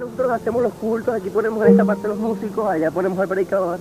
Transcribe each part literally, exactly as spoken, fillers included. Nosotros hacemos los cultos, aquí ponemos en esta parte los músicos, allá ponemos al predicador.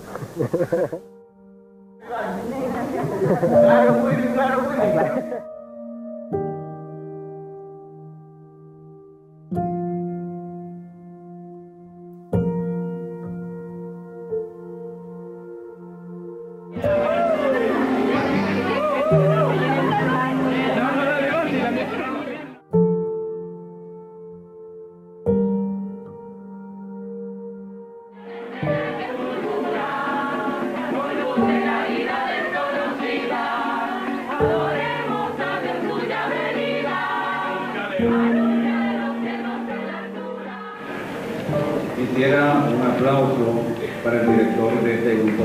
Quisiera un aplauso para el director de este grupo.